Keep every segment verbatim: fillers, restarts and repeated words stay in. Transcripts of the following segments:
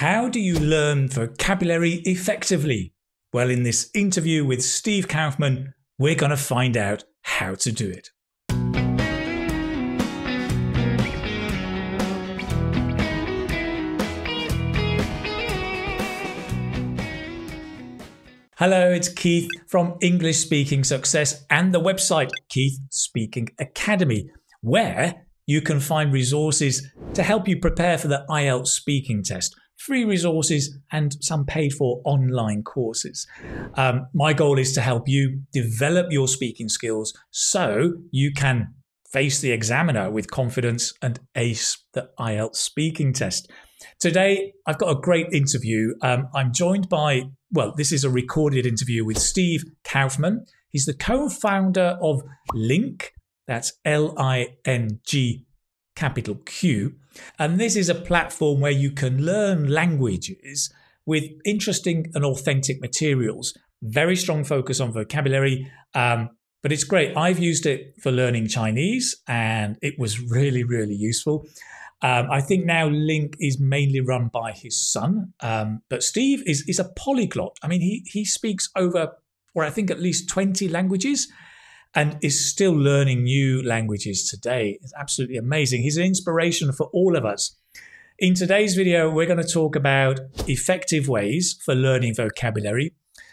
How do you learn vocabulary effectively? Well, in this interview with Steve Kaufmann, we're going to find out how to do it. Hello, it's Keith from English Speaking Success and the website Keith Speaking Academy, where you can find resources to help you prepare for the I E L T S speaking test. Free resources and some paid for online courses. Um, my goal is to help you develop your speaking skills so you can face the examiner with confidence and ace the I E L T S speaking test. Today, I've got a great interview. Um, I'm joined by, well, this is a recorded interview with Steve Kaufmann. He's the co-founder of LingQ, that's L I N G, capital Q. And this is a platform where you can learn languages with interesting and authentic materials. Very strong focus on vocabulary, um, but it's great. I've used it for learning Chinese and it was really, really useful. Um, I think now LingQ is mainly run by his son, um, but Steve is, is a polyglot. I mean, he, he speaks over, or I think at least twenty languages, and is still learning new languages today. It's absolutely amazing. He's an inspiration for all of us. In today's video, we're going to talk about effective ways for learning vocabulary.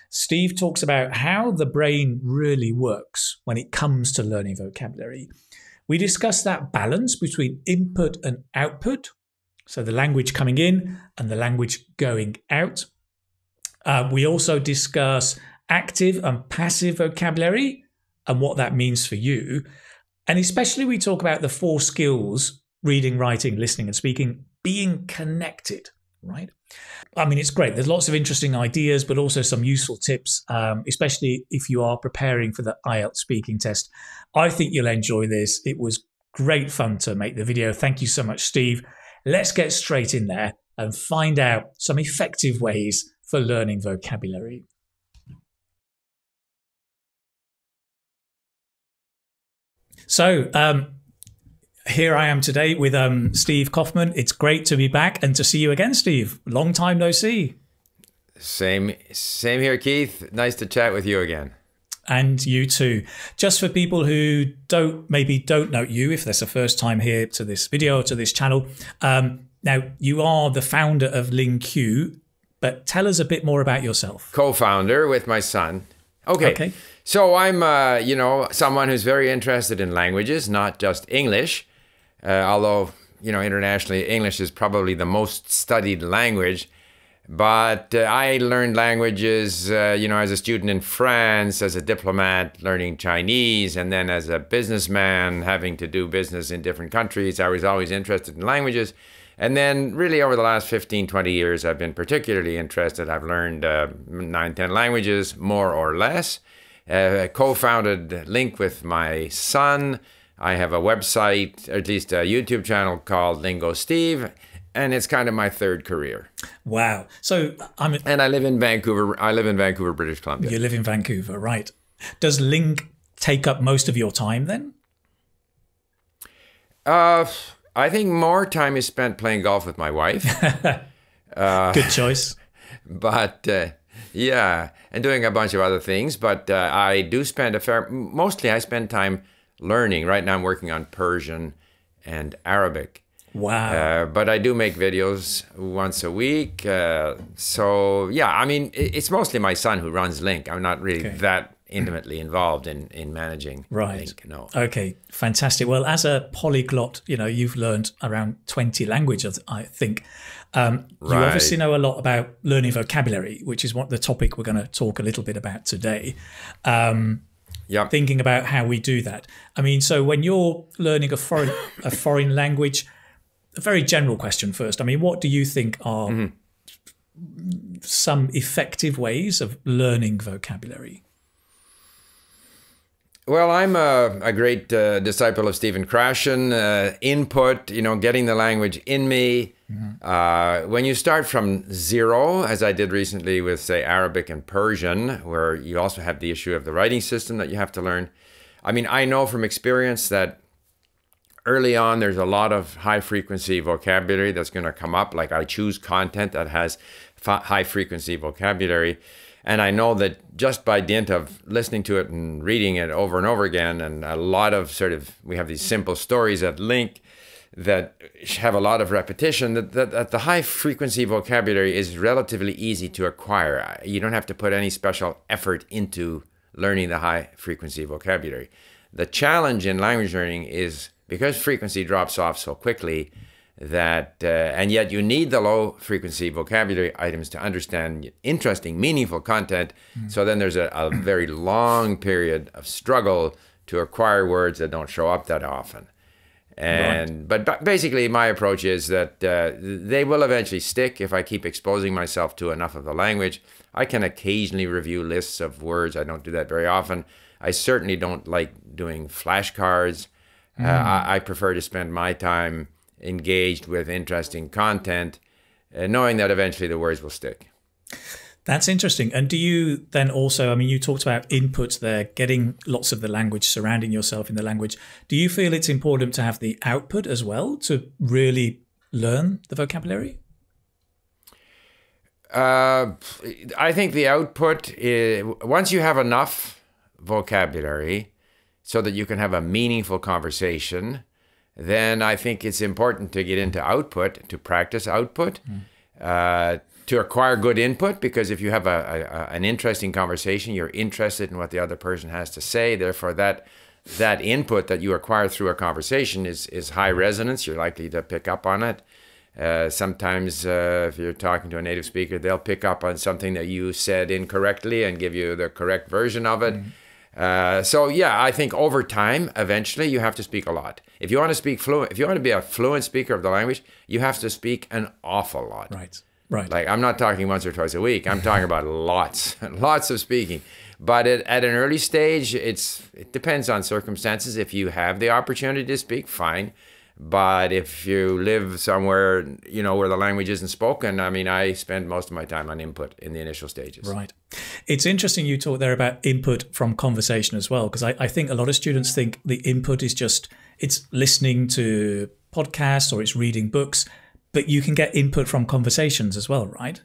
Steve talks about how the brain really works when it comes to learning vocabulary. We discuss that balance between input and output, so the language coming in and the language going out. Uh, we also discuss active and passive vocabulary, and what that means for you. And especially we talk about the four skills, reading, writing, listening and speaking, being connected, right? I mean, it's great. There's lots of interesting ideas, but also some useful tips, um, especially if you are preparing for the I E L T S speaking test. I think you'll enjoy this. It was great fun to make the video. Thank you so much, Steve. Let's get straight in there and find out some effective ways for learning vocabulary. So um, here I am today with um, Steve Kaufmann. It's great to be back and to see you again, Steve. Long time no see. Same, same here, Keith. Nice to chat with you again. And you too. Just for people who don't maybe don't know you, if that's the first time here to this video or to this channel, um, now you are the founder of LingQ, but tell us a bit more about yourself. Co-founder with my son. Okay. Okay. So I'm, uh, you know, someone who's very interested in languages, not just English, uh, although, you know, internationally, English is probably the most studied language. But uh, I learned languages, uh, you know, as a student in France, as a diplomat, learning Chinese, and then as a businessman, having to do business in different countries. I was always interested in languages. And then really over the last fifteen, twenty years, I've been particularly interested. I've learned uh, nine, ten languages, more or less. Uh, co-founded LingQ with my son. I have a website, or at least a YouTube channel called Lingo Steve, and it's kind of my third career. Wow! So I'm and I live in Vancouver. I live in Vancouver, British Columbia. You live in Vancouver, right? Does LingQ take up most of your time then? Uh, I think more time is spent playing golf with my wife. uh, Good choice. But. Uh, Yeah, and doing a bunch of other things, but uh, I do spend a fair, mostly I spend time learning. Right now I'm working on Persian and Arabic. Wow. Uh, but I do make videos once a week. Uh, so yeah, I mean, it's mostly my son who runs LingQ. I'm not really okay. that intimately involved in, in managing right. LingQ. No. Okay, fantastic. Well, as a polyglot, you know, you've learned around twenty languages, I think. Um, right. You obviously know a lot about learning vocabulary, which is what the topic we're going to talk a little bit about today. Um, yeah. Thinking about how we do that. I mean, so when you're learning a foreign a foreign language, a very general question first. I mean, what do you think are mm-hmm. some effective ways of learning vocabulary? Well, I'm a, a great uh, disciple of Stephen Krashen. Uh, input, you know, getting the language in me. Mm-hmm. uh, when you start from zero, as I did recently with, say, Arabic and Persian, where you also have the issue of the writing system that you have to learn. I mean, I know from experience that early on, there's a lot of high frequency vocabulary that's going to come up. Like I choose content that has high frequency vocabulary. And I know that just by dint of listening to it and reading it over and over again, and a lot of sort of, we have these simple stories at LingQ that have a lot of repetition, that, that, that the high frequency vocabulary is relatively easy to acquire. You don't have to put any special effort into learning the high frequency vocabulary. The challenge in language learning is because frequency drops off so quickly that, uh, and yet you need the low frequency vocabulary items to understand interesting, meaningful content. Mm. So then there's a, a very long period of struggle to acquire words that don't show up that often. And, right. but basically my approach is that uh, they will eventually stick if I keep exposing myself to enough of the language. I can occasionally review lists of words. I don't do that very often. I certainly don't like doing flashcards. Mm. uh, I, I prefer to spend my time engaged with interesting content, uh, knowing that eventually the words will stick. That's interesting. And do you then also, I mean, you talked about input there, getting lots of the language, surrounding yourself in the language. Do you feel it's important to have the output as well to really learn the vocabulary? Uh, I think the output is, once you have enough vocabulary so that you can have a meaningful conversation, then I think it's important to get into output, to practice output, mm. uh, to acquire good input, because if you have a, a, an interesting conversation, you're interested in what the other person has to say. Therefore, that that input that you acquire through a conversation is, is high resonance. You're likely to pick up on it. Uh, sometimes uh, if you're talking to a native speaker, they'll pick up on something that you said incorrectly and give you the correct version of it. Mm. Uh, so yeah, I think over time, eventually you have to speak a lot. If you want to speak fluent, if you want to be a fluent speaker of the language, you have to speak an awful lot. Right, right. Like I'm not talking once or twice a week. I'm talking about lots, lots of speaking. But it, at an early stage, it's it depends on circumstances. If you have the opportunity to speak, fine. But if you live somewhere, you know, where the language isn't spoken, I mean, I spend most of my time on input in the initial stages. Right. It's interesting you talk there about input from conversation as well, because I, I think a lot of students think the input is just, it's listening to podcasts or it's reading books, but you can get input from conversations as well, right?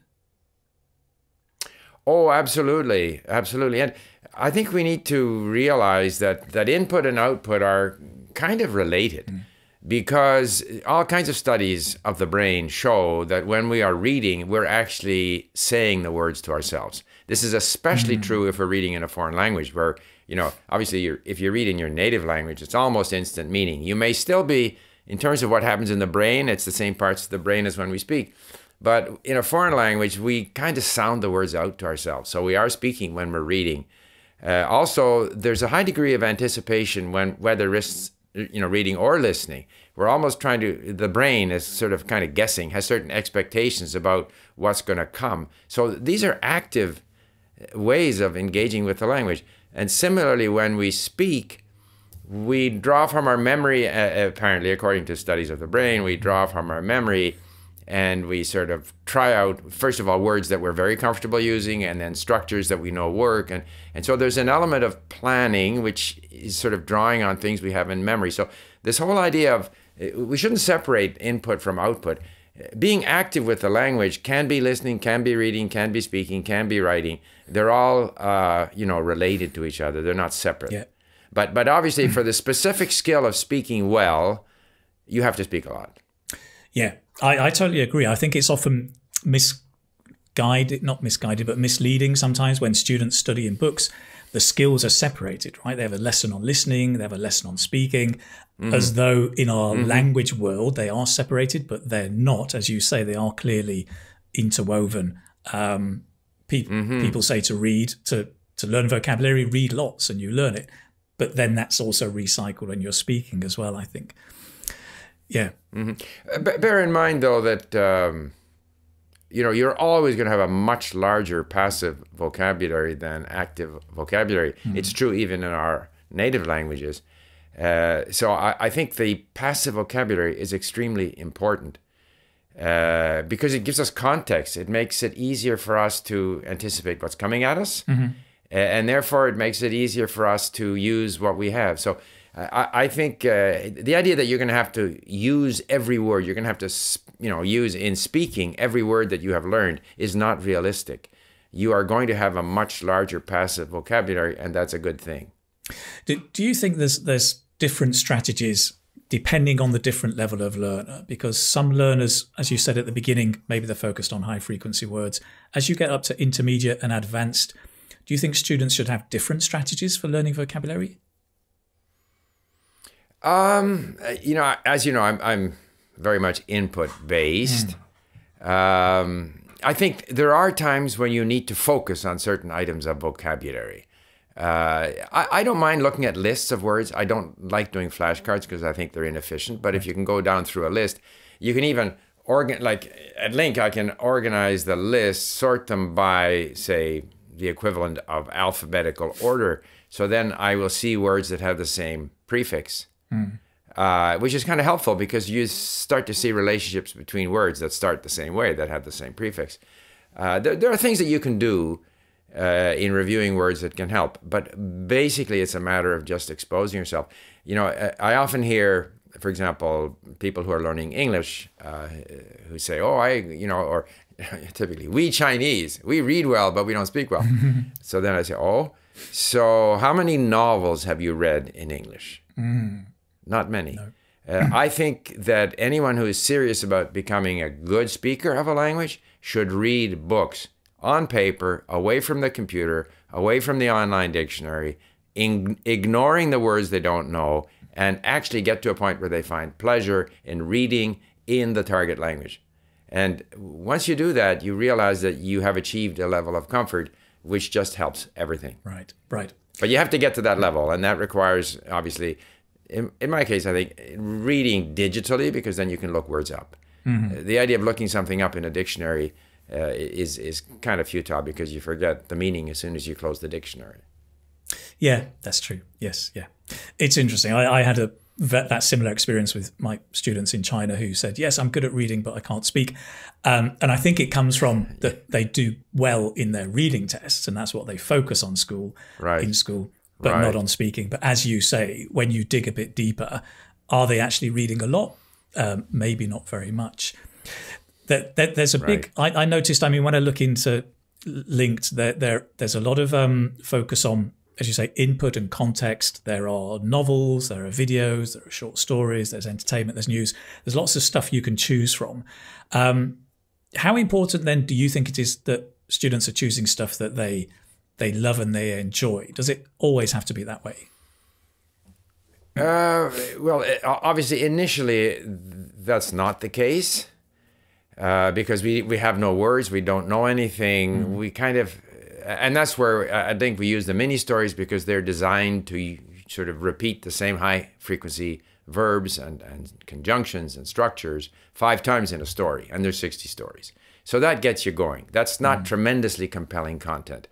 Oh, absolutely. Absolutely. And I think we need to realize that, that input and output are kind of related. Mm. Because all kinds of studies of the brain show that when we are reading, we're actually saying the words to ourselves. This is especially mm-hmm. true if we're reading in a foreign language where, you know, obviously you're, if you read in your native language, it's almost instant meaning. You may still be, in terms of what happens in the brain, it's the same parts of the brain as when we speak. But in a foreign language, we kind of sound the words out to ourselves. So we are speaking when we're reading. Uh, also, there's a high degree of anticipation when whether risks you know, reading or listening. We're almost trying to, the brain is sort of kind of guessing, has certain expectations about what's going to come. So these are active ways of engaging with the language. And similarly, when we speak, we draw from our memory, uh, apparently, according to studies of the brain, we draw from our memory and we sort of try out, first of all, words that we're very comfortable using and then structures that we know work. And, and so there's an element of planning, which is sort of drawing on things we have in memory. So this whole idea of, we shouldn't separate input from output. Being active with the language can be listening, can be reading, can be speaking, can be writing. They're all, uh, you know, related to each other. They're not separate. Yeah. But, but obviously for the specific skill of speaking well, you have to speak a lot. Yeah. I, I totally agree. I think it's often misguided, not misguided, but misleading sometimes when students study in books. The skills are separated, right? They have a lesson on listening, they have a lesson on speaking, mm-hmm. as though in our mm-hmm. language world they are separated, but they're not. As you say, they are clearly interwoven. Um, pe- mm-hmm. People say to read, to, to learn vocabulary, read lots and you learn it. But then that's also recycled when you're speaking as well, I think. Yeah. Mm-hmm. B- bear in mind, though, that, um, you know, you're always going to have a much larger passive vocabulary than active vocabulary. Mm-hmm. It's true even in our native languages. Uh, so I, I think the passive vocabulary is extremely important uh, because it gives us context. It makes it easier for us to anticipate what's coming at us. Mm-hmm. And therefore, it makes it easier for us to use what we have. So I, I think uh, the idea that you're going to have to use every word, you're going to have to, you know, use in speaking every word that you have learned is not realistic. You are going to have a much larger passive vocabulary, and that's a good thing. Do, do you think there's, there's different strategies depending on the different level of learner? Because some learners, as you said at the beginning, maybe they're focused on high frequency words. As you get up to intermediate and advanced, do you think students should have different strategies for learning vocabulary? Um, you know, as you know, I'm, I'm very much input based. Mm. Um, I think there are times when you need to focus on certain items of vocabulary. Uh, I, I don't mind looking at lists of words. I don't like doing flashcards because I think they're inefficient. But if you can go down through a list, you can even organ like at Link, I can organize the list, sort them by, say, the equivalent of alphabetical order. So then I will see words that have the same prefix. Mm. Uh, which is kind of helpful because you start to see relationships between words that start the same way, that have the same prefix. Uh, there, there are things that you can do uh, in reviewing words that can help, but basically it's a matter of just exposing yourself. You know, I, I often hear, for example, people who are learning English uh, who say, oh, I, you know, or typically, we Chinese, we read well, but we don't speak well. So then I say, oh, so how many novels have you read in English? Mm. Not many. No. uh, I think that anyone who is serious about becoming a good speaker of a language should read books on paper, away from the computer, away from the online dictionary, ignoring the words they don't know, and actually get to a point where they find pleasure in reading in the target language. And once you do that, you realize that you have achieved a level of comfort which just helps everything. Right, right. But you have to get to that level, and that requires, obviously, In, in my case, I think reading digitally, because then you can look words up. Mm-hmm. The idea of looking something up in a dictionary uh, is, is kind of futile because you forget the meaning as soon as you close the dictionary. Yeah, that's true. Yes, yeah. It's interesting. I, I had a that, that similar experience with my students in China who said, yes, I'm good at reading, but I can't speak. Um, and I think it comes from that they do well in their reading tests, and that's what they focus on school, right. in school. But right. not on speaking. But as you say, when you dig a bit deeper, are they actually reading a lot? Um, maybe not very much. There, there, there's a big, right. I, I noticed, I mean, when I look into Linked, there, there, there's a lot of um, focus on, as you say, input and context. There are novels, there are videos, there are short stories, there's entertainment, there's news. There's lots of stuff you can choose from. Um, how important then do you think it is that students are choosing stuff that they they love and they enjoy? Does it always have to be that way? Uh, well, obviously, initially, that's not the case uh, because we, we have no words. We don't know anything. Mm-hmm. We kind of, and that's where I think we use the mini stories because they're designed to sort of repeat the same high frequency verbs and, and conjunctions and structures five times in a story, and there's sixty stories. So that gets you going. That's not mm-hmm. tremendously compelling content.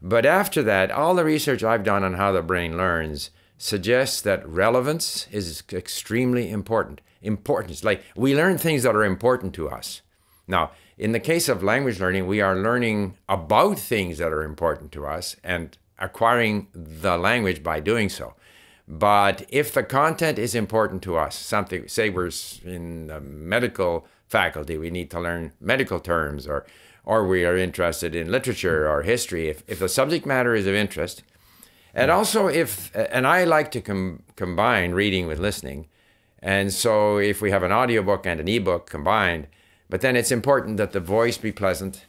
But after that, all the research I've done on how the brain learns suggests that relevance is extremely important. Importance, like we learn things that are important to us. Now, in the case of language learning, we are learning about things that are important to us and acquiring the language by doing so. But if the content is important to us, something, say we're in the medical faculty, we need to learn medical terms, or or we are interested in literature or history, if, if the subject matter is of interest. And also if, and I like to com combine reading with listening. And so if we have an audiobook and an ebook combined, but then it's important that the voice be pleasant,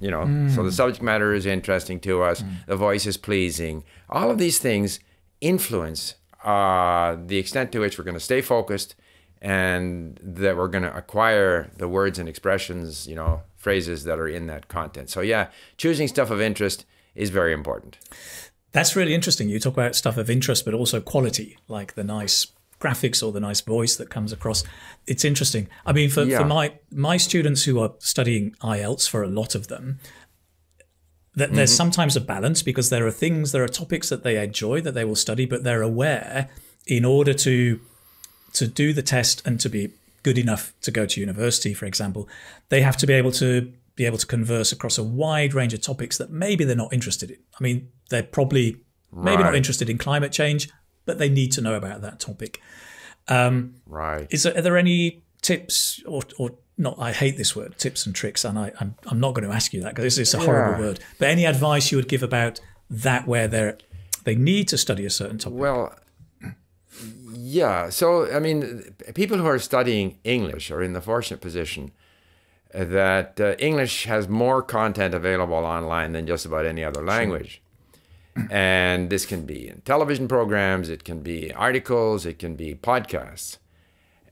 you know, mm. so the subject matter is interesting to us, mm. the voice is pleasing. All of these things influence uh, the extent to which we're gonna stay focused and that we're gonna acquire the words and expressions, you know, phrases that are in that content. So yeah, choosing stuff of interest is very important. That's really interesting. You talk about stuff of interest, but also quality, like the nice graphics or the nice voice that comes across. It's interesting. I mean, for, yeah. for my my students who are studying I E L T S, for a lot of them, that there's mm-hmm. sometimes a balance because there are things, there are topics that they enjoy that they will study, but they're aware in order to to do the test and to be good enough to go to university, for example, they have to be able to be able to converse across a wide range of topics that maybe they're not interested in. I mean, they're probably right. maybe not interested in climate change, but they need to know about that topic. Um, right. Is there, are there any tips or, or not? I hate this word, tips and tricks, and I, I'm, I'm not going to ask you that because it's a horrible yeah. word. But any advice you would give about that where they're, they need to study a certain topic? Well, yeah. So, I mean, people who are studying English are in the fortunate position that uh, English has more content available online than just about any other language. Sure. And this can be in television programs, it can be articles, it can be podcasts.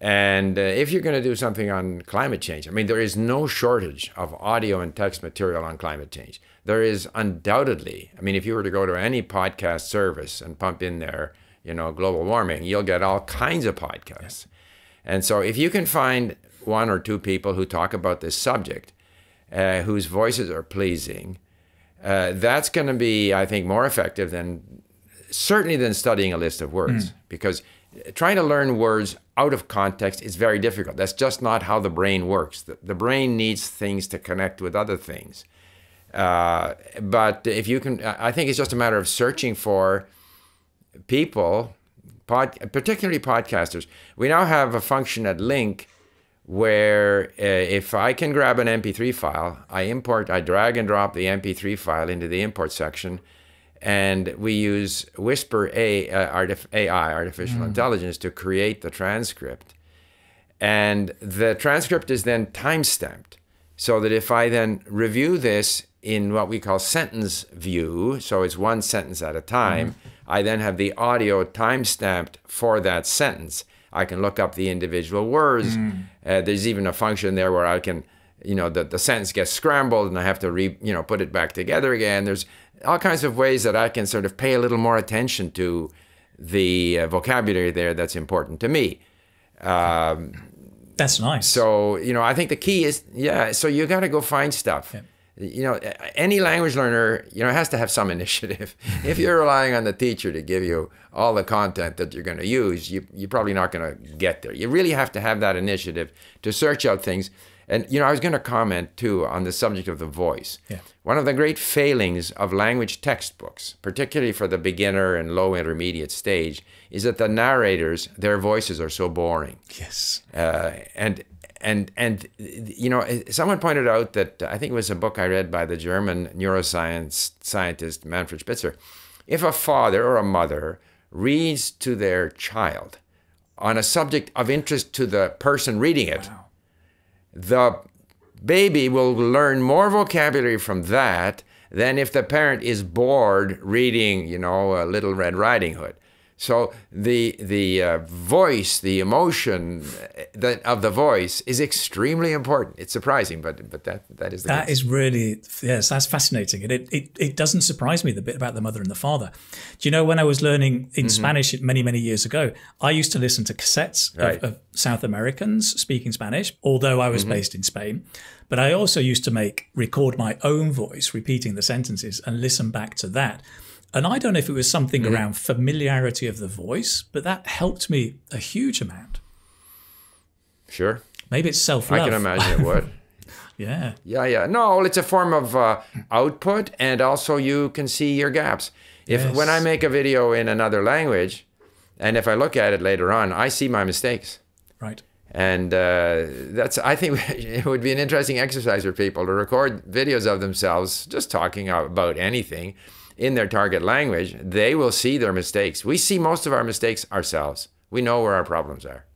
And uh, if you're going to do something on climate change, I mean, there is no shortage of audio and text material on climate change. There is undoubtedly, I mean, if you were to go to any podcast service and pump in there, you know, global warming, you'll get all kinds of podcasts. And so if you can find one or two people who talk about this subject, uh, whose voices are pleasing, uh, that's going to be, I think, more effective than, certainly than studying a list of words. Mm. Because trying to learn words out of context is very difficult. That's just not how the brain works. The, the brain needs things to connect with other things. Uh, but if you can, I think it's just a matter of searching for people, pod, particularly podcasters. We now have a function at LingQ where uh, if I can grab an M P three file, I import, I drag and drop the M P three file into the import section, and we use Whisper A I, artificial mm. intelligence, to create the transcript. And the transcript is then timestamped, so that if I then review this in what we call sentence view, so it's one sentence at a time, mm. I then have the audio timestamped for that sentence. I can look up the individual words. Mm. Uh, there's even a function there where I can, you know, the, the sentence gets scrambled and I have to, re, you know, put it back together again. There's all kinds of ways that I can sort of pay a little more attention to the uh, vocabulary there that's important to me. Um, that's nice. So, you know, I think the key is, yeah, so you got to go find stuff. Yeah. You know, any language learner, you know, has to have some initiative. If you're relying on the teacher to give you all the content that you're going to use, you, you're probably not going to get there. You really have to have that initiative to search out things. And, you know, I was going to comment, too, on the subject of the voice. Yeah. One of the great failings of language textbooks, particularly for the beginner and low intermediate stage, is that the narrators, their voices are so boring. Yes. Uh, and... And, and you know, someone pointed out that, I think it was a book I read by the German neuroscience scientist Manfred Spitzer, if a father or a mother reads to their child on a subject of interest to the person reading it, wow. the baby will learn more vocabulary from that than if the parent is bored reading, you know, Little Red Riding Hood. So the the uh, voice, the emotion that of the voice is extremely important. It's surprising, but but that that is the that case. Is really yes, that's fascinating, and it, it it doesn't surprise me the bit about the mother and the father. Do you know, when I was learning in mm-hmm. Spanish many many years ago, I used to listen to cassettes right. of, of South Americans speaking Spanish, although I was mm-hmm. based in Spain. But I also used to make record my own voice repeating the sentences and listen back to that. And I don't know if it was something mm. around familiarity of the voice, but that helped me a huge amount. Sure. Maybe it's self-love. I can imagine it would. yeah. Yeah, yeah. No, well, it's a form of uh, output, and also you can see your gaps. If yes. When I make a video in another language, and if I look at it later on, I see my mistakes. Right. And uh, that's, I think it would be an interesting exercise for people to record videos of themselves just talking about anything in their target language. They will see their mistakes. We see most of our mistakes ourselves. We know where our problems are.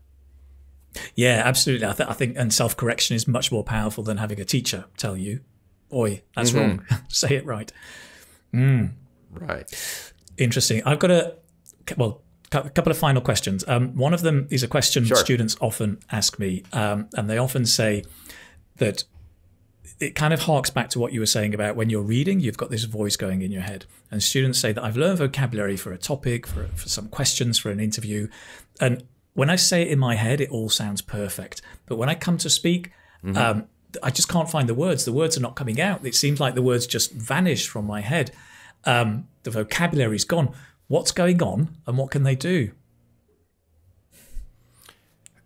Yeah, absolutely. I, th I think, and self-correction is much more powerful than having a teacher tell you, oi, that's mm-hmm. wrong, say it right. Mm. Right. Interesting. I've got a, well, a couple of final questions. Um, one of them is a question sure. students often ask me, um, and they often say that it kind of harks back to what you were saying about when you're reading, you've got this voice going in your head. And students say that I've learned vocabulary for a topic, for, for some questions, for an interview. And when I say it in my head, it all sounds perfect. But when I come to speak, mm-hmm. um, I just can't find the words. The words are not coming out. It seems like the words just vanish from my head. Um, the vocabulary's gone. What's going on and what can they do?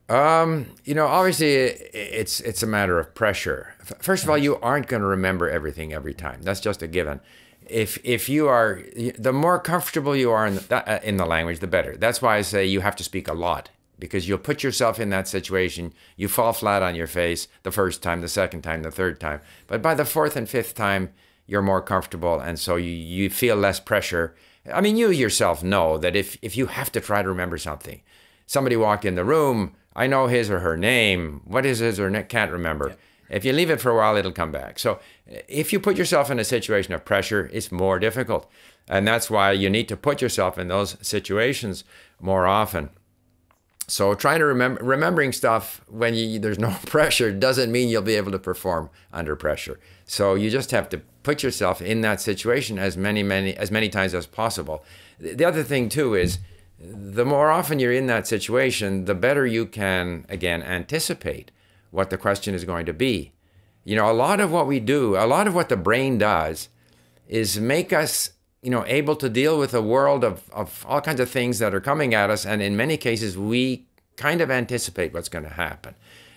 Um, you know, obviously it's, it's a matter of pressure. First of all, you aren't going to remember everything every time. That's just a given. if if you are, the more comfortable you are in the, in the language, the better. That's why I say you have to speak a lot, because you'll put yourself in that situation. You fall flat on your face the first time, the second time, the third time. But by the fourth and fifth time, you're more comfortable, and so you, you feel less pressure. I mean, you yourself know that if, if you have to try to remember something, somebody walked in the room, I know his or her name, what is his or her name, can't remember. Yeah. If you leave it for a while, it'll come back. So if you put yourself in a situation of pressure, it's more difficult. And that's why you need to put yourself in those situations more often. So trying to remember, remembering stuff when you, there's no pressure doesn't mean you'll be able to perform under pressure. So you just have to put yourself in that situation as many, many, as many times as possible. The other thing too is, the more often you're in that situation, the better you can, again, anticipate what the question is going to be. You know, a lot of what we do, a lot of what the brain does is make us, you know, able to deal with a world of, of all kinds of things that are coming at us. And in many cases, we kind of anticipate what's going to happen.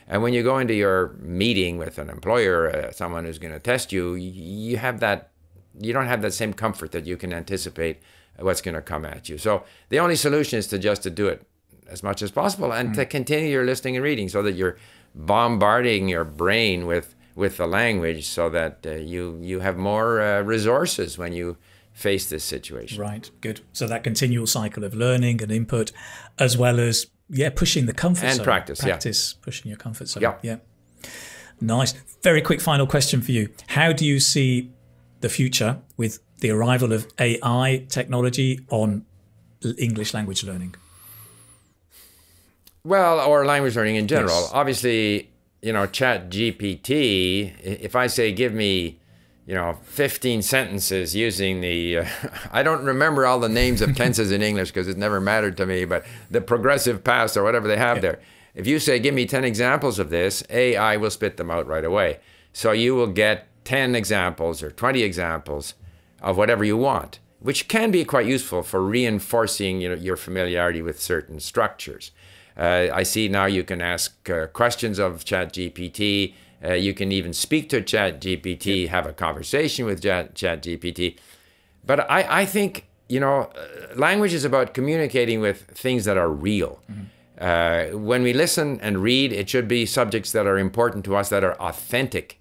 And when you go into your meeting with an employer, uh, someone who's going to test you, you have that, you don't have that same comfort that you can anticipate what's going to come at you. So the only solution is to just to do it as much as possible and mm. to continue your listening and reading so that you're bombarding your brain with, with the language so that uh, you, you have more uh, resources when you face this situation. Right, good. So that continual cycle of learning and input, as well as, yeah, pushing the comfort and zone. And practice, practice, yeah. Pushing your comfort zone, yeah. yeah. Nice. Very quick final question for you. How do you see the future with the arrival of A I technology on English language learning? Well, or language learning in general. Yes. Obviously, you know, Chat G P T, if I say, give me, you know, fifteen sentences using the, uh, I don't remember all the names of tenses in English because it never mattered to me, but the progressive past or whatever they have yeah. there. If you say, give me ten examples of this, A I will spit them out right away. So you will get ten examples or twenty examples of whatever you want, which can be quite useful for reinforcing, you know, your familiarity with certain structures. Uh, I see now you can ask uh, questions of Chat G P T. Uh, you can even speak to Chat G P T, have a conversation with Chat G P T. But I, I think, you know, language is about communicating with things that are real. Mm-hmm. Uh, when we listen and read, it should be subjects that are important to us, that are authentic.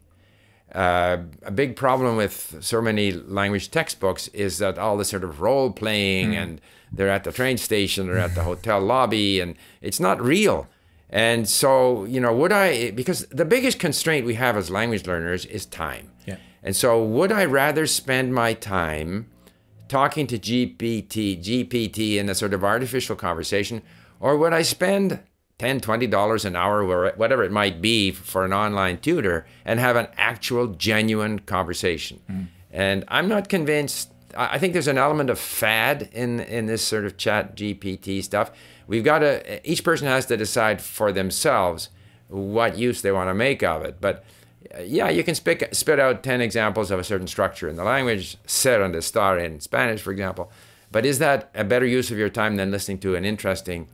Uh, a big problem with so many language textbooks is that all this sort of role playing, mm. and they're at the train station or at the hotel lobby, and it's not real. And so, you know, would I, because the biggest constraint we have as language learners is time. Yeah. And so would I rather spend my time talking to G P T, G P T in a sort of artificial conversation, or would I spend ten, twenty dollars an hour, or whatever it might be, for an online tutor and have an actual genuine conversation? Mm. And I'm not convinced. I think there's an element of fad in, in this sort of Chat G P T stuff. We've got to, each person has to decide for themselves what use they want to make of it. But yeah, you can spit, spit out ten examples of a certain structure in the language, ser and estar in Spanish, for example. But is that a better use of your time than listening to an interesting,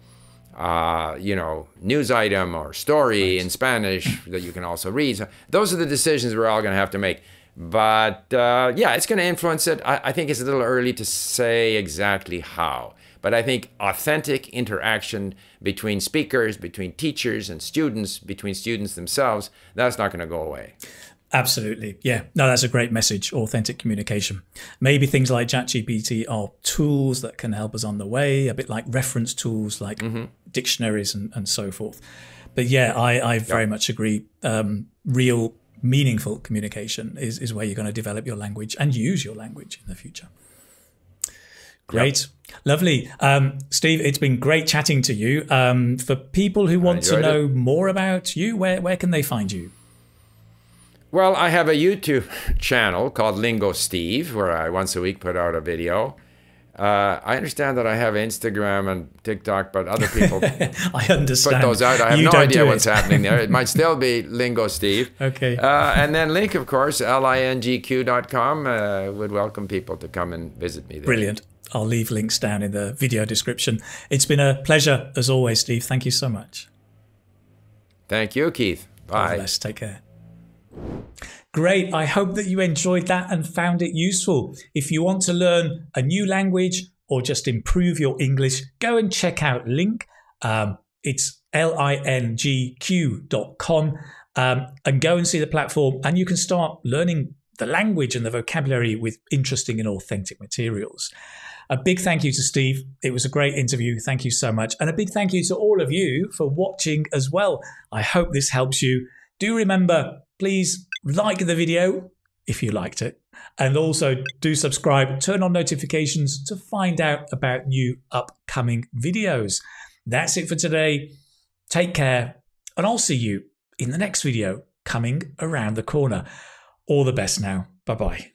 uh, you know, news item or story right. in Spanish that you can also read? So those are the decisions we're all going to have to make. But uh, yeah, it's going to influence it. I, I think it's a little early to say exactly how. But I think authentic interaction between speakers, between teachers and students, between students themselves, that's not going to go away. Absolutely. Yeah. No, that's a great message. Authentic communication. Maybe things like Chat G P T are tools that can help us on the way, a bit like reference tools like mm-hmm. dictionaries and, and so forth. But yeah, I, I very yeah. much agree. Um, real meaningful communication is, is where you're going to develop your language and use your language in the future. Great. Yep. Lovely. Um, Steve, it's been great chatting to you. Um, for people who want to know it. more about you, where, where can they find you? Well, I have a YouTube channel called LingQ Steve, where I once a week put out a video. Uh, I understand that I have Instagram and TikTok, but other people I understand. put those out. I have you no idea what's happening there. It might still be LingQ Steve. Okay. Uh, and then Link, of course, L I N G Q dot com. Uh, would welcome people to come and visit me there. Brilliant. I'll leave links down in the video description. It's been a pleasure, as always, Steve. Thank you so much. Thank you, Keith. Bye. All the best. Take care. Great. I hope that you enjoyed that and found it useful. If you want to learn a new language or just improve your English, go and check out Link. Um, it's L I N G Q dot com um, and go and see the platform, and you can start learning the language and the vocabulary with interesting and authentic materials. A big thank you to Steve. It was a great interview. Thank you so much. And a big thank you to all of you for watching as well. I hope this helps you. Do remember, please like the video if you liked it. And also do subscribe, turn on notifications to find out about new upcoming videos. That's it for today. Take care, and I'll see you in the next video coming around the corner. All the best now. Bye-bye.